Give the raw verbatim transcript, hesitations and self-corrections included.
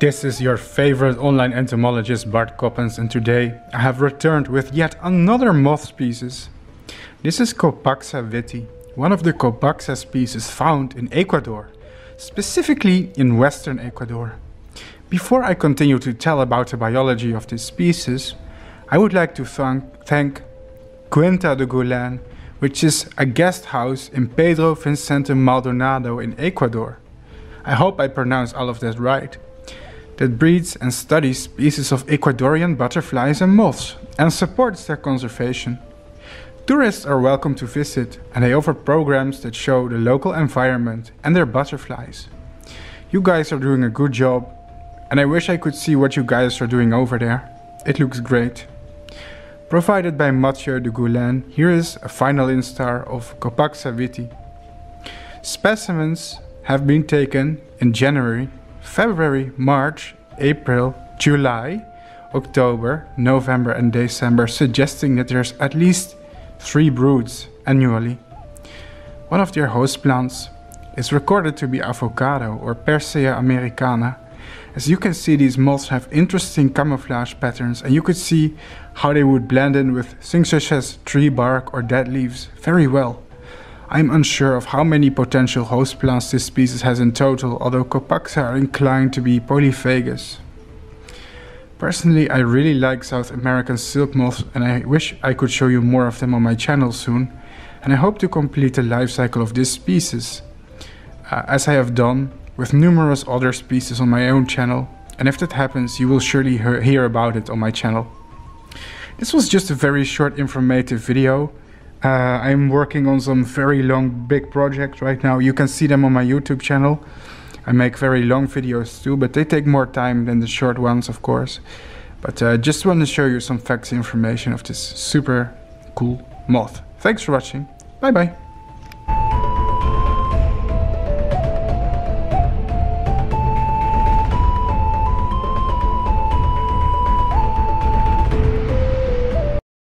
This is your favorite online entomologist Bart Coppens, and today I have returned with yet another moth species. This is Copaxa witti, one of the Copaxa species found in Ecuador, specifically in western Ecuador. Before I continue to tell about the biology of this species, I would like to thank, thank Quinta de Goulaine, which is a guest house in Pedro Vicente Maldonado in Ecuador. I hope I pronounced all of that right. That breeds and studies species of Ecuadorian butterflies and moths and supports their conservation. Tourists are welcome to visit, and they offer programs that show the local environment and their butterflies. You guys are doing a good job, and I wish I could see what you guys are doing over there. It looks great. Provided by Mathieu de Goulin, here is a final instar of Copaxa witti. Specimens have been taken in January, February, March, April, July, October, November and December, suggesting that there's at least three broods annually. One of their host plants is recorded to be avocado or Persea americana. As you can see, these moths have interesting camouflage patterns, and you could see how they would blend in with things such as tree bark or dead leaves very well. I'm unsure of how many potential host plants this species has in total, although Copaxa are inclined to be polyphagous. Personally, I really like South American silk moths, and I wish I could show you more of them on my channel soon, and I hope to complete the life cycle of this species, uh, as I have done with numerous other species on my own channel, and if that happens you will surely hear, hear about it on my channel. This was just a very short informative video. Uh, I'm working on some very long big projects right now. You can see them on my YouTube channel. I make very long videos too, but they take more time than the short ones, of course. But I uh, just want to show you some facts and information of this super cool moth. Thanks for watching. Bye bye.